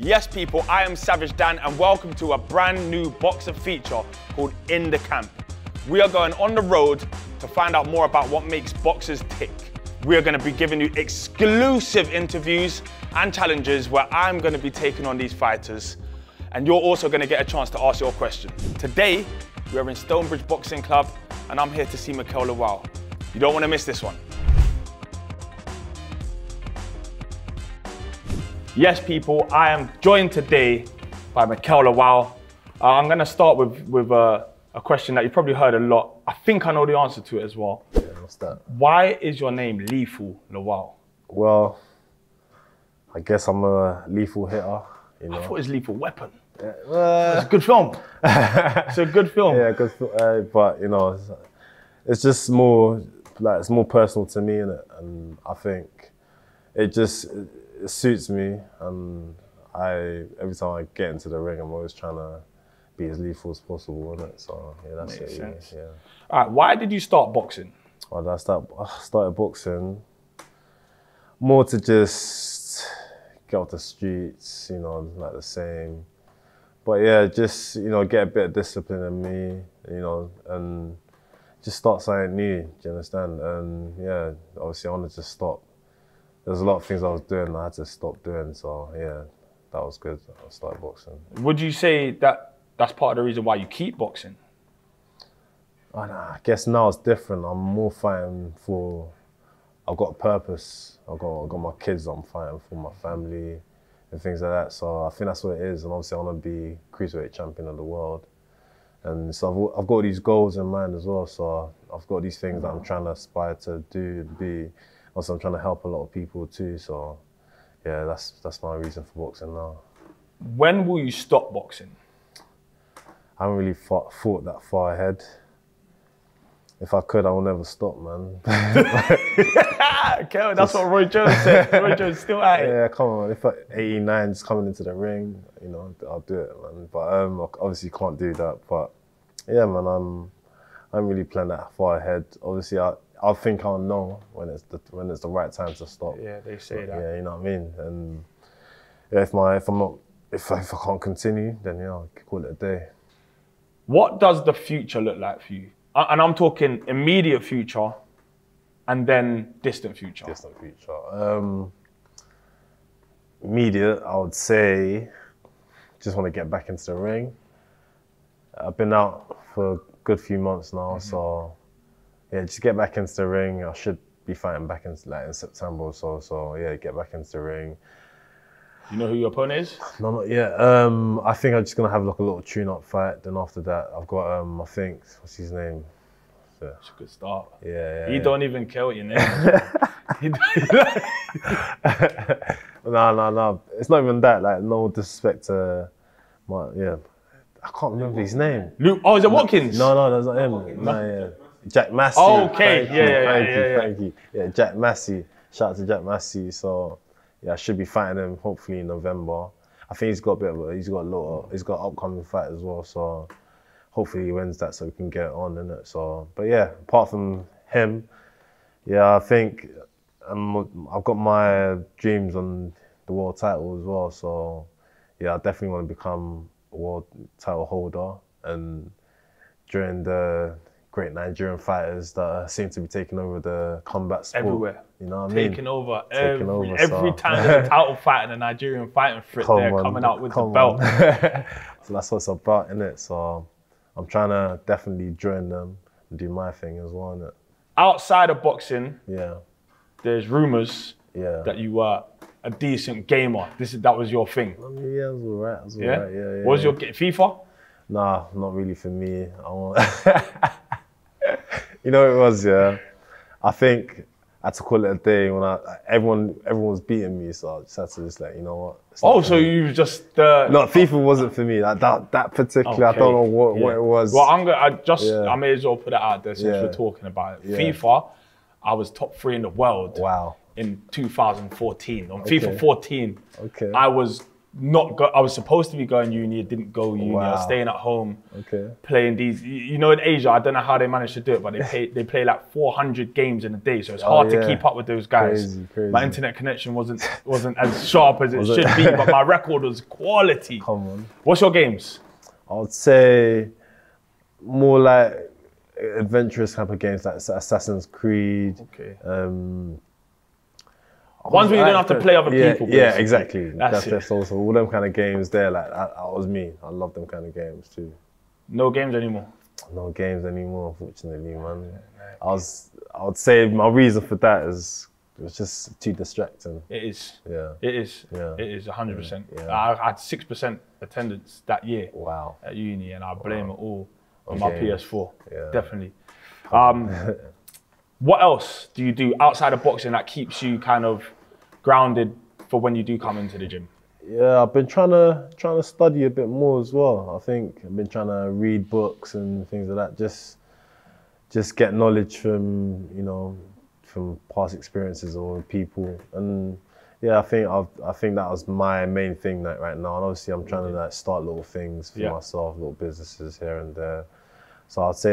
Yes people, I am Savage Dan and welcome to a brand new boxing feature called In The Camp. We are going on the road to find out more about what makes boxers tick. We are going to be giving you exclusive interviews and challenges where I'm going to be taking on these fighters and you're also going to get a chance to ask your question. Today, we are in Stonebridge Boxing Club and I'm here to see Mikael Lawal. You don't want to miss this one. Yes, people, I am joined today by Mikael Lawal. I'm going to start with a question that you probably heard a lot. I think I know the answer to it as well. Yeah, what's that? Why is your name Lethal Lawal? Well, I guess I'm a lethal hitter. You know? I thought it was Lethal Weapon. Yeah, it's a good film. It's a good film. Yeah, good, but you know, it's just more like it's more personal to me, innit? And I think it just it suits me. And every time I get into the ring, I'm always trying to be as lethal as possible, innit? So yeah, that's Makes it. Sense. Yeah. All right. Why did you start boxing? Why did I started boxing? More to just get off the streets, you know, like the same. But yeah, just, you know, get a bit of discipline in me, you know, and just start something new, do you understand? And yeah, obviously I wanted to stop. There's a lot of things I was doing I had to stop doing, so yeah, that was good. I started boxing. Would you say that that's part of the reason why you keep boxing? I don't know, I guess now it's different. I'm more fighting for... I've got a purpose. I've got my kids I'm fighting for, my family, and things like that. So I think that's what it is. And obviously I want to be cruiserweight champion of the world. And so I've got these goals in mind as well. So I've got these things that I'm trying to aspire to do and be. Also, I'm trying to help a lot of people too. So yeah, that's my reason for boxing now. When will you stop boxing? I haven't really thought that far ahead. If I could, I would never stop, man. Okay, that's what Roy Jones said. Roy Jones still at it. Yeah, come on. If 89 is coming into the ring, you know, I'll do it, man. But obviously can't do that. But yeah, man, I'm really planning that far ahead. Obviously, I think I'll know when it's the right time to stop. Yeah, they say that. Yeah, you know what I mean. And yeah, if I can't continue, then yeah, I'll call it a day. What does the future look like for you? And I'm talking immediate future and then distant future. Distant future. Immediate, I would say, just want to get back into the ring. I've been out for a good few months now, so yeah, just get back into the ring. I should be fighting back in September or so, so yeah, get back into the ring. You know who your opponent is? No, not yet. I think I'm just going to have like a little tune-up fight. Then after that, I've got, I think, what's his name? Yeah. That's a good start. Yeah, You don't even care what your name is. No. It's not even that. Like, no disrespect to my, yeah. I can't remember his name. Luke, oh, is it Watkins? No, that's not him. Watkins. No, yeah. Jack Massey. Oh, okay. Thank you. Yeah, Jack Massey. Shout out to Jack Massey. So... yeah, I should be fighting him hopefully in November. I think he's got a upcoming fight as well, so hopefully he wins that so we can get on, innit? So, but yeah, apart from him, yeah, I think I've got my dreams on the world title as well. So yeah, I definitely want to become a world title holder. And during the great Nigerian fighters that seem to be taking over the combat sport. Everywhere. You know what I mean? Taking over every time there's a title fight and a Nigerian fighting for it, they're coming out with the belt. So that's what it's about, innit? So I'm trying to definitely join them and do my thing as well, innit? Outside of boxing, yeah, there's rumours that you were a decent gamer. That was your thing. I mean, yeah, it was all right. Yeah? What was your FIFA? Nah, not really for me. I won't. You know, it was, yeah. I think I had to call it a day when everyone was beating me, so I just had to just like, you know what? Oh, so you just... no, FIFA wasn't for me. Like, that particular, okay. I don't know what it was. Well, I may as well put it out there since we're talking about it. Yeah. FIFA, I was top 3 in the world. Wow. In 2014. On FIFA 14, I was I was supposed to be going uni, I didn't go uni. Wow. I was staying at home, playing these. You know, in Asia, I don't know how they managed to do it, but they play like 400 games in a day, so it's hard to keep up with those guys. Crazy. My internet connection wasn't as sharp as it should be, but my record was quality. Come on. What's your games? I would say more like adventurous type of games, like Assassin's Creed. Ones where you don't have to play other people. Basically. Yeah, exactly. That's also all them kind of games there. Like that was me. I love them kind of games too. No games anymore. No games anymore, unfortunately, man. I would say my reason for that is it was just too distracting. It is. Yeah. It is. Yeah. It is 100%. Yeah. I had 6% attendance that year. Wow. At uni, and I blame it all on my PS4. Yeah. Definitely. What else do you do outside of boxing that keeps you kind of grounded for when you do come into the gym? Yeah, I've been trying to study a bit more as well. I think I've been trying to read books and things like that. Just get knowledge from, you know, from past experiences or people. And yeah, I think that was my main thing like right now. And obviously I'm trying to like start little things for myself, little businesses here and there. So I'd say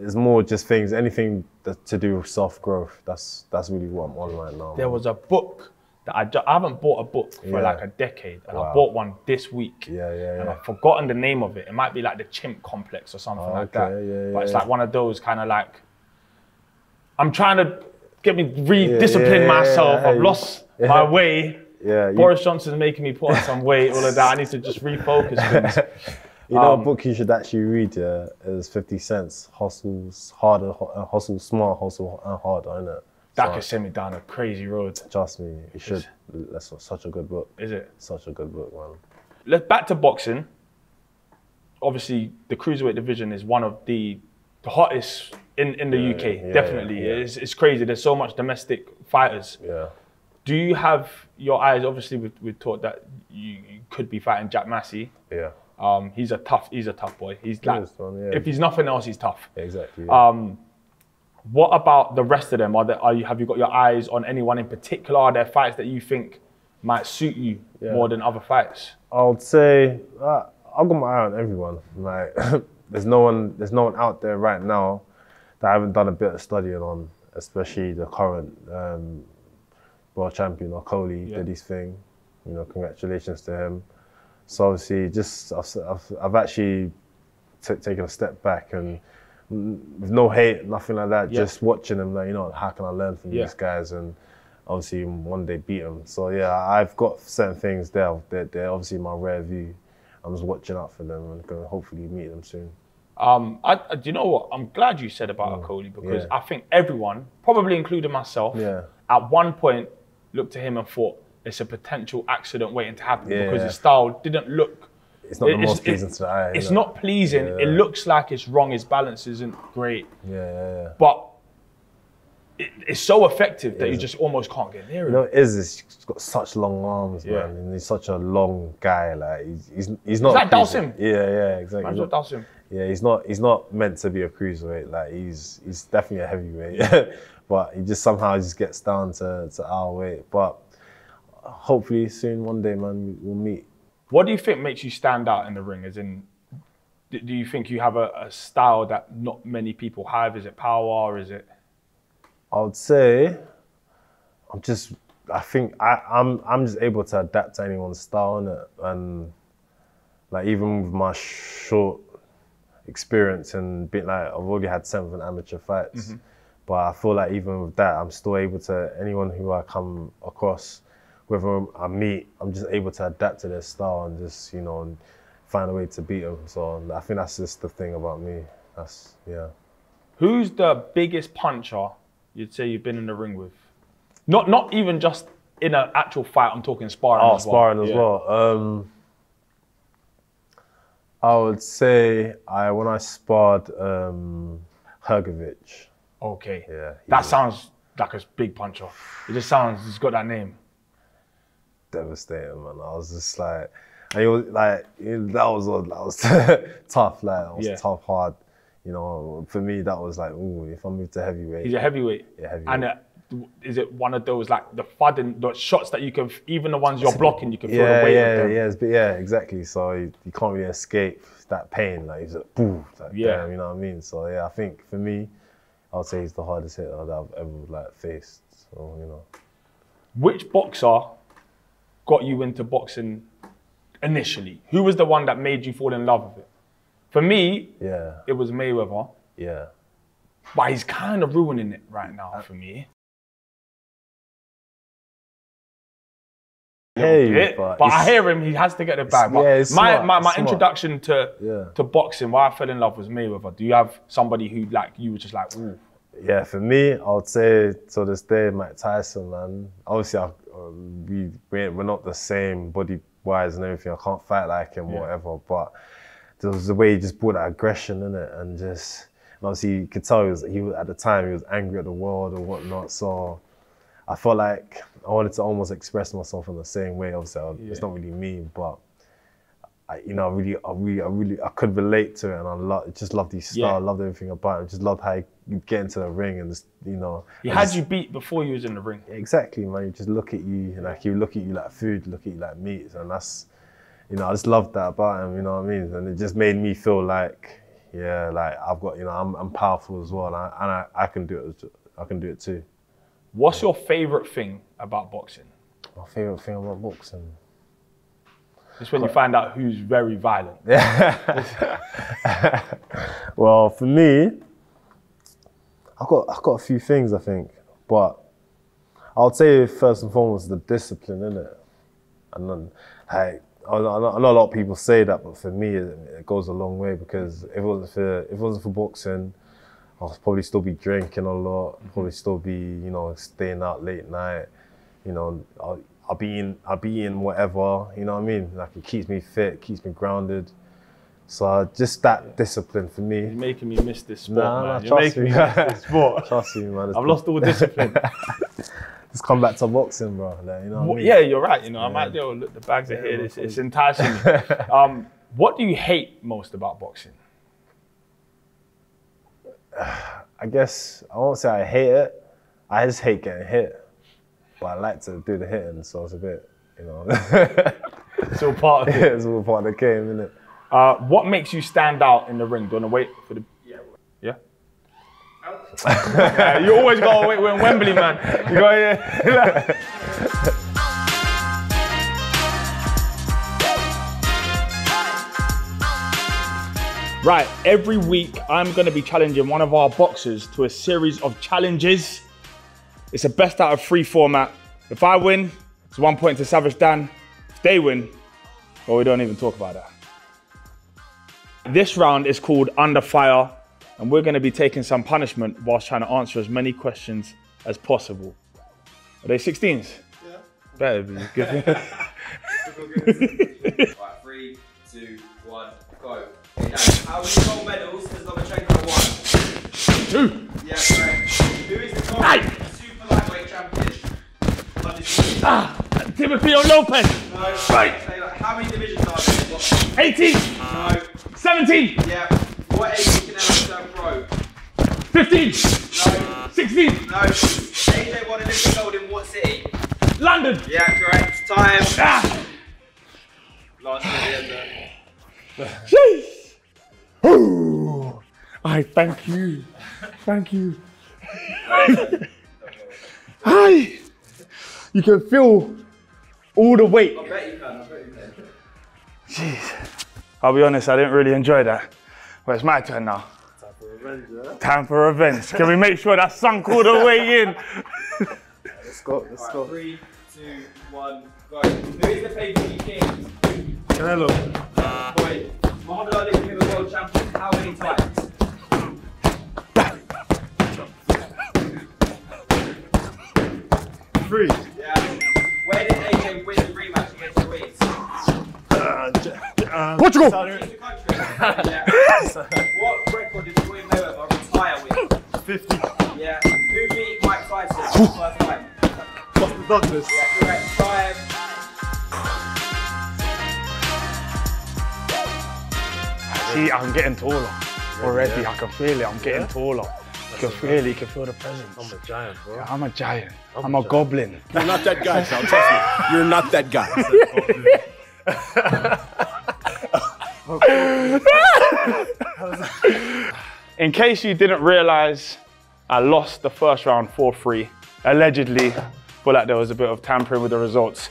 it's more just things, anything to do with self-growth. That's really what I'm on right now. There was a book that I haven't bought a book for like a decade, and I bought one this week. And I've forgotten the name of it. It might be like The Chimp Complex or something like that. But it's like one of those kind of like, I'm trying to discipline myself. I've lost my way. Boris Johnson's making me put on some weight, all of that. I need to just refocus things. You know, a book you should actually read, yeah, is 50 Cent's Hustle Smart, Hustle Harder, innit? That could send me down a crazy road. Trust me, you should. That's such a good book. Is it? Such a good book, man. Back to boxing. Obviously, the cruiserweight division is one of the hottest in the UK, definitely. It's crazy, there's so much domestic fighters. Yeah. Do you have your eyes, obviously we thought that you could be fighting Jack Massey. Yeah. He's a tough boy. He's like, if he's nothing else, he's tough. Exactly. Yeah. What about the rest of them? Have you got your eyes on anyone in particular? Are there fights that you think might suit you more than other fights? I would say I've got my eye on everyone. Like, there's no one out there right now that I haven't done a bit of studying on, especially the current world champion, Okoli, did his thing. You know, congratulations to him. So obviously, I've actually taken a step back, and with no hate, nothing like that, just watching them, like, you know, how can I learn from these guys, and obviously one day beat them. So yeah, I've got certain things there, they're obviously my rare view. I'm just watching out for them and going to hopefully meet them soon. Do you know what? I'm glad you said about Okoli, because I think everyone, probably including myself, at one point looked to him and thought, it's a potential accident waiting to happen because his style didn't look... It's not pleasing to the eye. Yeah. It looks like it's wrong. His balance isn't great. Yeah. But it's so effective that you just almost can't get near him. You know, he's got such long arms, man. And he's such a long guy. Like, he's not... It's like Dalsim. Yeah, exactly. He's not Dalsim. Yeah, he's not meant to be a cruiserweight. Like, he's definitely a heavyweight. But he just somehow just gets down to our weight. But... hopefully soon, one day, man, we'll meet. What do you think makes you stand out in the ring? As in, do you think you have a style that not many people have? Is it power? Is it? I would say, I think I'm just able to adapt to anyone's style, innit? And like, even with my short experience and being like, I've already had 7 amateur fights, but I feel like even with that, I'm still able to anyone who I come across. Whether I meet, I'm just able to adapt to their style and just, you know, and find a way to beat them. So I think that's just the thing about me. That's, yeah. Who's the biggest puncher you'd say you've been in the ring with? Not even just in an actual fight, I'm talking sparring as well. Sparring as well. I would say when I sparred Hergovic. Okay. Yeah. That sounds like a big puncher. It just sounds, it's got that name. Devastating, man. I was just like, that was tough. Like, it was tough, hard. You know, for me, that was like, ooh, if I move to heavyweight. He's a heavyweight. Yeah, heavyweight. And is it one of those, like the FUD and the shots that you can, even the ones you're blocking, you can throw the weight on them? Yeah, exactly. So you can't really escape that pain. Like, he's like, boom, like, damn, you know what I mean? So yeah, I think for me, I'll say he's the hardest hitter that I've ever like faced. So, you know. Which boxer got you into boxing initially? Who was the one that made you fall in love with it? For me, it was Mayweather. Yeah. But he's kind of ruining it right now for me. Hey, but I hear him, he has to get the bag. Yeah, my introduction to to boxing, why I fell in love, was Mayweather. Do you have somebody who like you were just like, ooh? Yeah, for me, I would say to this day, Mike Tyson, man. Obviously, we're not the same body-wise and everything. I can't fight like him, whatever. But there was the way he just brought that aggression in it, and just obviously you could tell he was at the time he was angry at the world or whatnot. So I felt like I wanted to almost express myself in the same way. Obviously, it's not really me, but I could relate to it, and I just loved his style, loved everything about it. Just loved how you get into the ring and just, you know. He had you beat before you was in the ring. Exactly, man. You just look at you, and like, he would look at you like food, look at you like meat, and that's, you know, I just loved that about him. You know what I mean? And it just made me feel like, yeah, like I've got, you know, I'm powerful as well, and I can do it. I can do it too. What's your favorite thing about boxing? My favorite thing about boxing? It's when you find out who's very violent. Yeah. Well, for me, I've got a few things, I think, but I'll say first and foremost the discipline, innit? And then, like, I know a lot of people say that, but for me, it goes a long way, because if it wasn't for boxing, I'll probably still be drinking a lot, probably still be, you know, staying out late night, you know, I'll be in whatever, you know what I mean? Like, it keeps me fit, keeps me grounded. So just that discipline for me. You're making me miss this sport, man. You're making me miss this sport. Trust me, man. I've lost all discipline. Just come back to boxing, bro. Like, you know what I mean? Yeah, you're right. You know, I might go look, the bags are here. It's enticing me. What do you hate most about boxing? I guess I won't say I hate it. I just hate getting hit. But I like to do the hitting, so it's a bit, you know. It's all part of it. It's all part of the game, isn't it? What makes you stand out in the ring? Do you want to wait for the... Yeah? Yeah, you always got to wait when Wembley, man. You got to... Right, every week I'm going to be challenging one of our boxers to a series of challenges. It's a best out of three format. If I win, it's 1 point to Savage Dan. If they win, well, we don't even talk about that. This round is called Under Fire, and we're going to be taking some punishment whilst trying to answer as many questions as possible. Are they 16s? Yeah. Better be. Right, 3, 2, 1, go. How many gold medals does Lomachenko won? 2. Yeah, correct. Who is the gold? Lightweight champion. Timothy Lopez. No. Right. How many divisions are there? 18. No. 17. Yeah. What age can Canelo turn pro? 15. No. 16. No. AJ won Olympic gold in what city? London. Yeah, correct. Time. Last at the end there. Ooh. I thank you. Thank you. Hi! You can feel all the weight. I bet you can, Jeez. I'll be honest, I didn't really enjoy that. Well, it's my turn now. Time for revenge, yeah? Time for revenge. Can we make sure that sunk all the way in? Right, let's go, let's go. 3, 2, 1, go. Who is the pay-per-view king? Canelo. Wait, Muhammad Ali has been the world champion how many times? Three. Yeah. Where did AJ win the rematch against Louis? Portugal. What record did Floyd Mayweather retire with? 50. Yeah. Who beat Mike Tyson for the first time? Buster Douglas. Yeah, correct. 5. See, I'm getting taller already. Yeah. I can feel it. I'm getting taller. You can feel the presence. I'm a giant, bro. Yeah, I'm a giant. I'm a giant. Goblin. You're not that guy, Sal. Trust me. You're not that guy. In case you didn't realize, I lost the first round 4-3, allegedly. Feel like there was a bit of tampering with the results.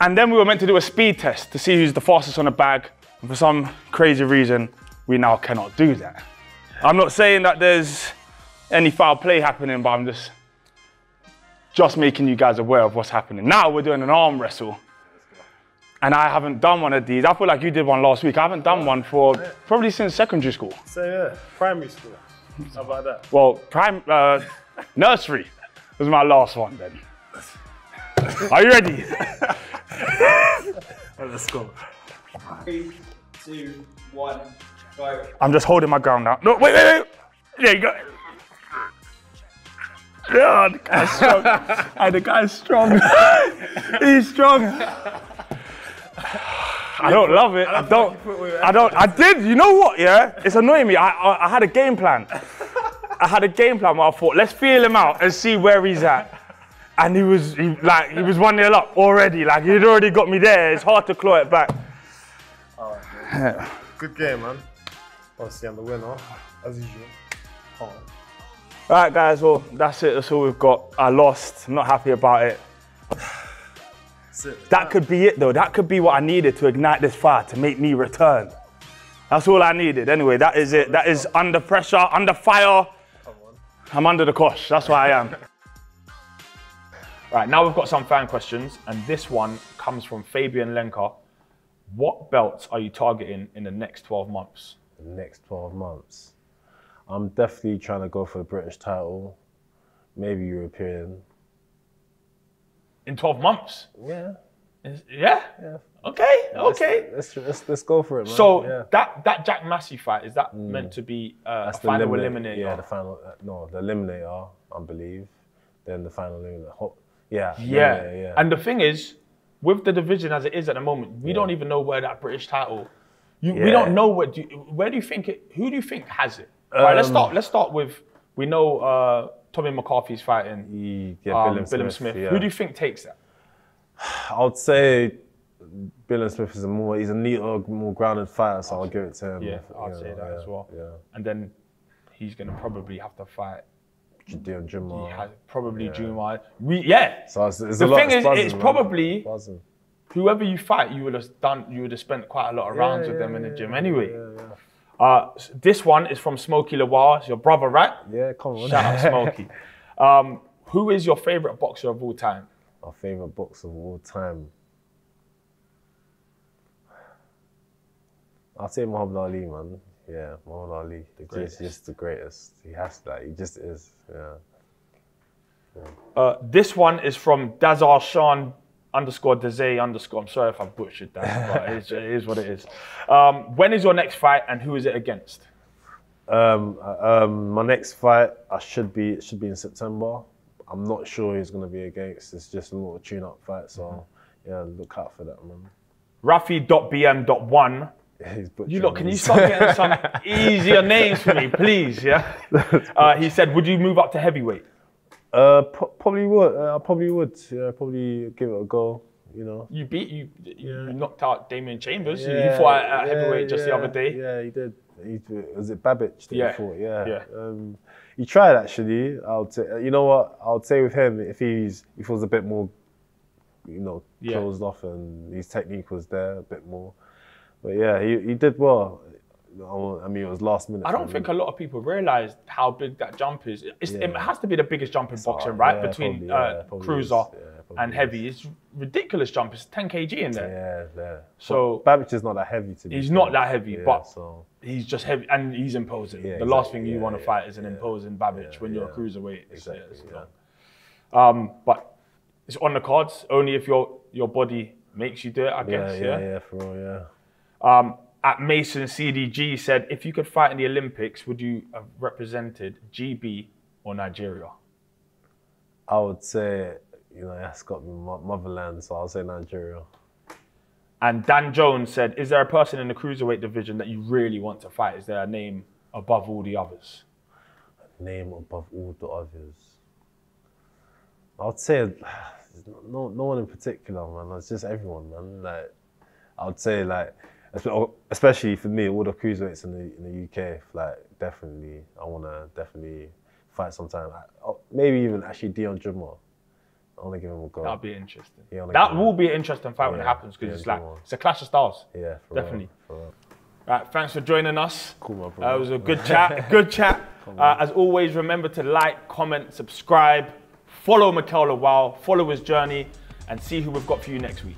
And then we were meant to do a speed test to see who's the fastest on the bag. And for some crazy reason, we now cannot do that. I'm not saying that there's any foul play happening, but I'm just making you guys aware of what's happening. Now we're doing an arm wrestle. And I haven't done one of these. I feel like you did one last week. I haven't done one for probably since secondary school. So yeah, primary school. How about that? Well, nursery was my last one then. Are you ready? Let's go. 3, 2, 1, go. I'm just holding my ground now. No, wait, wait, wait. There you go. Oh, the guy's strong. Oh, the guy's strong. He's strong. I don't love it. I did. You know what? Yeah, it's annoying me. I had a game plan. Where I thought, let's feel him out and see where he's at. And he was 1-0 up already. Like, he'd already got me there. It's hard to claw it back. Oh, yeah. Good game, man. Obviously, I'm the winner, as usual. All right, guys. Well, that's it. That's all we've got. I lost. I'm not happy about it. That could be it, though. That could be what I needed to ignite this fire, to make me return. That's all I needed. Anyway, that is it. That is under pressure, under fire. I'm under the cosh. That's why I am. Right, now we've got some fan questions, and this one comes from Fabian Lenka. What belts are you targeting in the next 12 months? The next 12 months? I'm definitely trying to go for the British title, maybe European. In 12 months? Yeah. Yeah? Okay, yeah, okay. Let's go for it, man. So yeah. that Jack Massey fight, is that meant to be a final eliminator? Yeah, the final, no, the eliminator, I believe. Then the final eliminator. Yeah. And the thing is, with the division as it is at the moment, we don't even know where that British title. We don't know where do you think it? Who do you think has it? All right, let's start with. We know Tommy McCarthy's fighting. Yeah, Billam-Smith. Yeah. Who do you think takes that? I would say Billam-Smith is he's a neater, more grounded fighter, so I'll give it to him. Yeah, I'd say that as well. Yeah. And then he's gonna probably have to fight. Judeon Jumai. Yeah, probably Jumai. So it's the thing is, it's probably whoever you fight, you would have spent quite a lot of rounds with them in the gym anyway. This one is from Smokey Lawal. It's your brother, right? Yeah, come on. Shout out Smokey. Who is your favourite boxer of all time? My favourite boxer of all time? I'll say Muhammad Ali, man. Yeah, Muhammad Ali, he's just the greatest. He has that, he just is, yeah. This one is from Dazar Sean _Dazay_, I'm sorry if I butchered that, but it is what it is. When is your next fight and who is it against? My next fight, it should be in September. I'm not sure who it's gonna be against, it's just a little tune-up fight, so yeah, look out for that, man. Rafi.bm.1. You lot, can you start getting some easier names for me, please? Yeah. He said, "Would you move up to heavyweight?" Probably would. I probably would. Yeah, probably give it a go. You know. You knocked out Damien Chambers. Yeah, you fought at heavyweight just the other day. Yeah, he did. Was it Babich that you fought? Yeah. He tried actually. You know what? I would say with him, if he was a bit more, closed off, and his technique was there a bit more. But yeah, he did well. I mean, it was last minute. I don't think a lot of people realise how big that jump is. It has to be the biggest jump in boxing, right? Yeah, between cruiser and heavy. It's ridiculous jump. It's 10 kg in there. Yeah. So Babich is not that heavy to me. He's not that heavy, but he's just heavy and he's imposing. Yeah, the last thing you want to fight is an imposing Babich when you're a cruiserweight. Exactly, but it's on the cards, only if your body makes you do it, I guess. Yeah, for real, at Mason CDG said, if you could fight in the Olympics, would you have represented GB or Nigeria? I would say, that's got to be my motherland, so I'll say Nigeria. And Dan Jones said, is there a person in the cruiserweight division that you really want to fight? Is there a name above all the others? name above all the others? I would say no one in particular, man. It's just everyone, man. Like, I would say, like, especially for me, all the cruiserweights in the UK, like, definitely, I want to definitely fight sometime. Maybe even actually Dion Drummer. I want to give him a go. That'd be interesting. Yeah, that will be an interesting fight when it happens, because it's like, it's a clash of styles. Yeah, for definitely. Real, for real. Right, thanks for joining us. Cool, my brother. It was a good chat. Good chat. As always, remember to like, comment, subscribe, follow Mikael Lawal, follow his journey, and see who we've got for you next week.